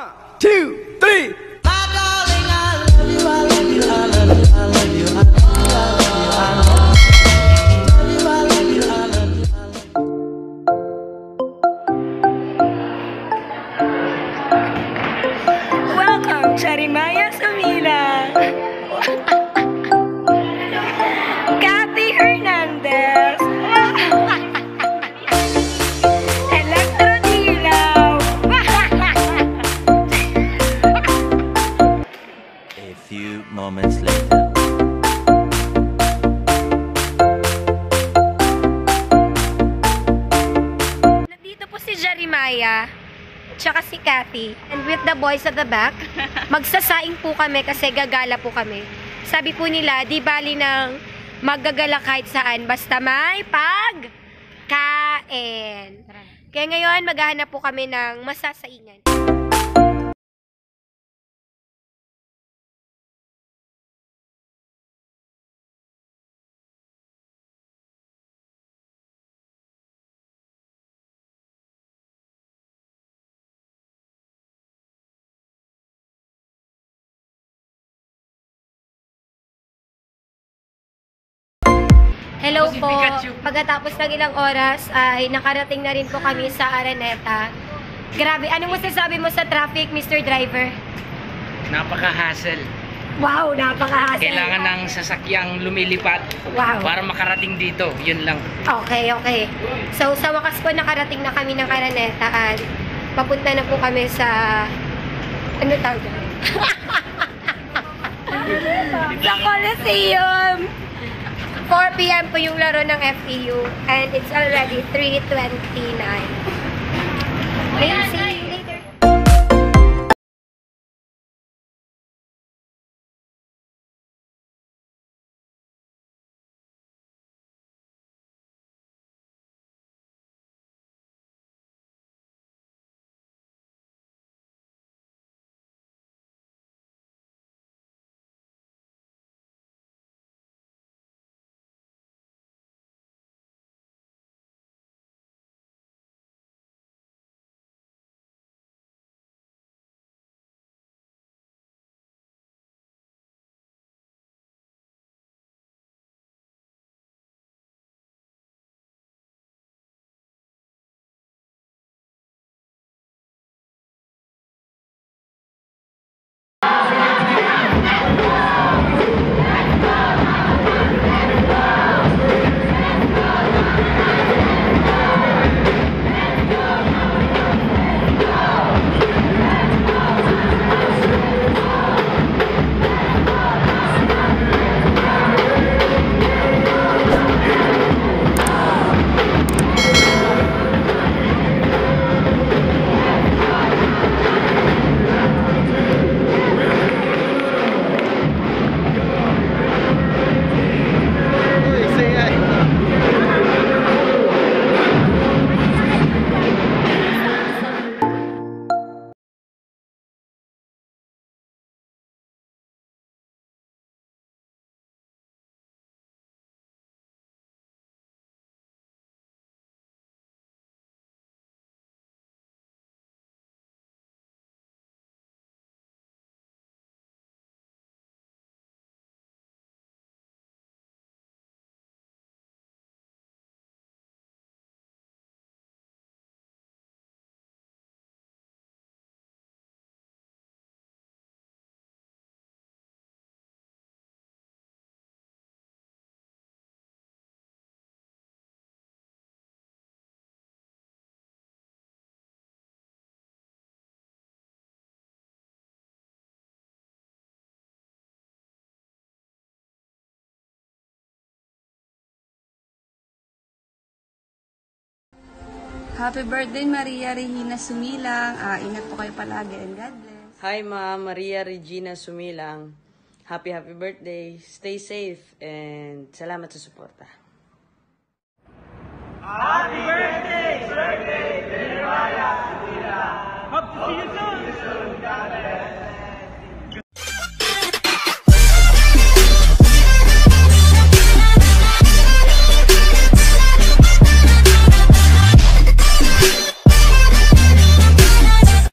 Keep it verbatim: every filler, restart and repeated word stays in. One, two, three. My darling, I love you, I love you, I love you, I love you, I love you. Welcome, Charimaya Samila. Kathy Hernandez. A few moments later. Nandito po si Jeremiah. Tsaka si Kathy. And with the boys at the back, magsasaing po kami kasi gagala po kami. Sabi po nila, di bali nang maggagala kahit saan, basta may pagkain. Kaya ngayon, maghahanap po kami ng masasaingan. Hello po. Pagkatapos ng ilang oras ay nakarating na rin po kami sa Araneta. Grabe, ano mo sasabi mo sa traffic, Mister Driver? Napaka-hassle. Wow, napaka-hassle. Kailangan ng sasakyang lumilipat wow. para makarating dito. Yun lang. Okay, okay. So sa wakas po nakarating na kami ng Araneta at papunta na po kami sa ano tawag doon? Sa Coliseum. four p m po yung laro ng F E U and it's already three twenty-nine. We'll see you later. Happy birthday, Maria Regina Sumilang. Ah, ingat po kayo palagi and God bless. Hi, Ma'am Maria Regina Sumilang. Happy, happy birthday. Stay safe and salamat sa suporta. Happy